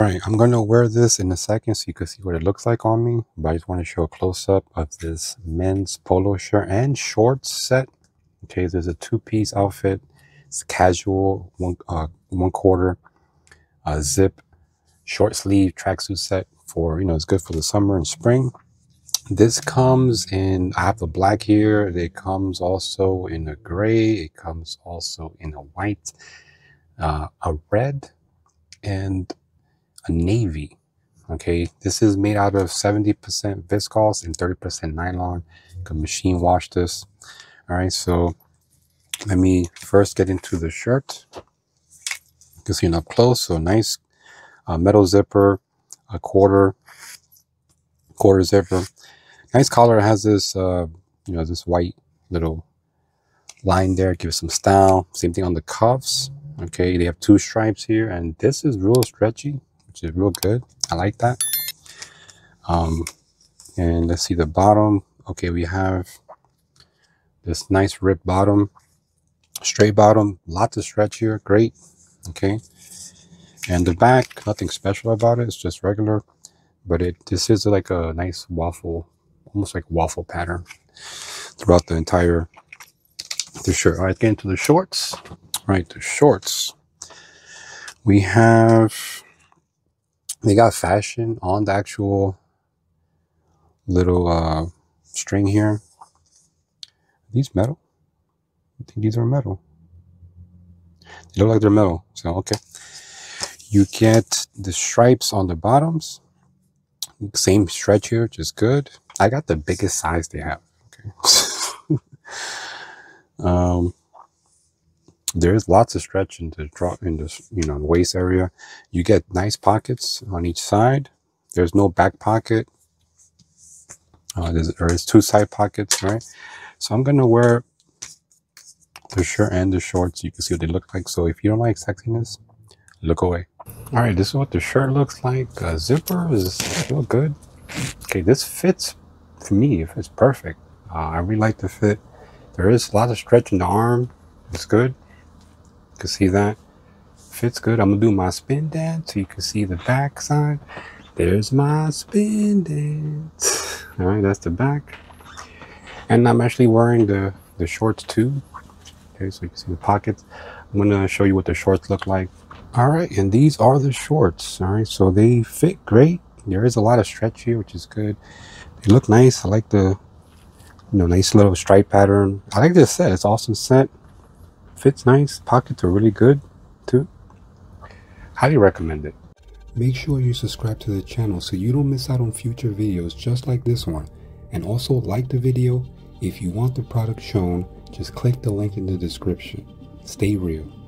All right, I'm going to wear this in a second so you can see what it looks like on me, but I just want to show a close-up of this men's polo shirt and shorts set. Okay, there's a two-piece outfit. It's casual, one quarter zip, short sleeve tracksuit set for, you know, it's good for the summer and spring. This comes in, I have the black here. It comes also in a gray. It comes also in a white, a red, and a navy. Okay, this is made out of 70% viscose and 30% nylon. You can machine wash this. All right, so let me first get into the shirt. You can see it up close. So nice metal zipper, a quarter zipper, nice collar. It has this you know, this white little line there, gives some style. Same thing on the cuffs. Okay, they have two stripes here, and this is real stretchy, which is real good. I like that. And let's see the bottom. Okay, we have this nice ripped bottom, straight bottom, lots of stretch here. Great. Okay, and the back, nothing special about it. It's just regular, but this is like a nice waffle, almost like waffle pattern throughout the entire shirt. All right, get into the shorts. All right, the shorts, we have, they got fashion on the actual little string here. Are these metal? I think these are metal. They look like they're metal, so okay. You get the stripes on the bottoms. Same stretch here, which is good. I got the biggest size they have. Okay. There's lots of stretch in the you know, waist area. You get nice pockets on each side. There's no back pocket. There's two side pockets, right? So I'm gonna wear the shirt and the shorts. You can see what they look like. So if you don't like sexiness, look away. All right, this is what the shirt looks like. Zipper is real good. Okay, this fits for me. It fits perfect. I really like the fit. There is a lot of stretch in the arm. It's good. You can see that fits good. I'm gonna do my spin dance so you can see the back side. There's my spin dance. All right, that's the back. And I'm actually wearing the shorts too. Okay, so you can see the pockets. I'm gonna show you what the shorts look like. All right, and these are the shorts. All right, so they fit great. There is a lot of stretch here, which is good. They look nice. I like the, you know, nice little stripe pattern. I like this set. It's an awesome set. Fits nice. Pockets are really good too. Highly recommend it. Make sure you subscribe to the channel so you don't miss out on future videos just like this one. And also like the video. If you want the product shown, just click the link in the description. Stay real.